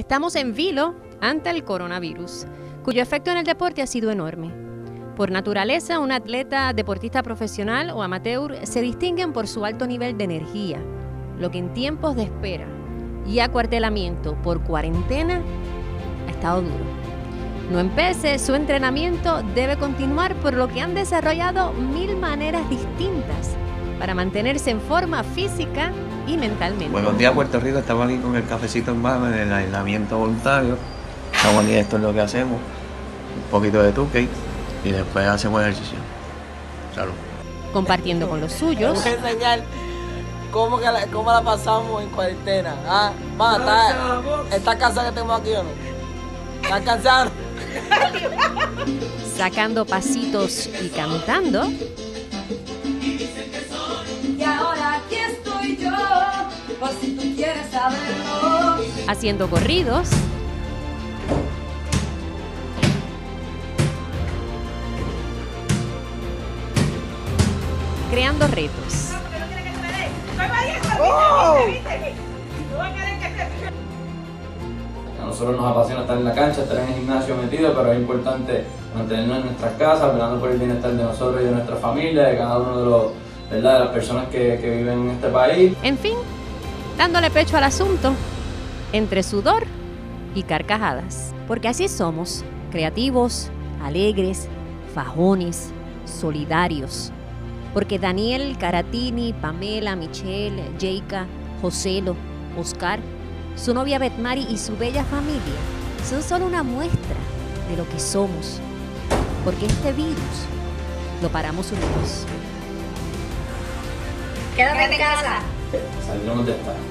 Estamos en vilo ante el coronavirus, cuyo efecto en el deporte ha sido enorme. Por naturaleza, un atleta, deportista profesional o amateur se distinguen por su alto nivel de energía, lo que en tiempos de espera y acuartelamiento por cuarentena ha estado duro. No empece, su entrenamiento debe continuar, por lo que han desarrollado 1000 maneras distintas para mantenerse en forma física y mentalmente. Buenos días, Puerto Rico. Estamos aquí con el cafecito en mano, en el aislamiento voluntario. Estamos aquí, esto es lo que hacemos. Un poquito de tuque y después hacemos ejercicio. Salud. Compartiendo con los suyos. Voy a enseñar cómo la pasamos en cuarentena. Ah, ¿estás cansado que tengo aquí o no? ¿Estás cansado? Sacando pasitos y cantando. Y ahora aquí estoy yo, por si tú quieres saberlo. Haciendo corridos. Creando retos. A nosotros nos apasiona estar en la cancha, estar en el gimnasio metido, pero es importante mantenernos en nuestras casas, velando por el bienestar de nosotros y de nuestra familia, de cada uno de los, ¿verdad?, de las personas que viven en este país. En fin, dándole pecho al asunto, entre sudor y carcajadas. Porque así somos, creativos, alegres, fajones, solidarios. Porque Daniel, Caratini, Pamela, Michelle, Jeica, Joselo, Oscar, su novia Bethmary y su bella familia son solo una muestra de lo que somos. Porque este virus lo paramos unidos. Quédate en casa. Salgamos de esta.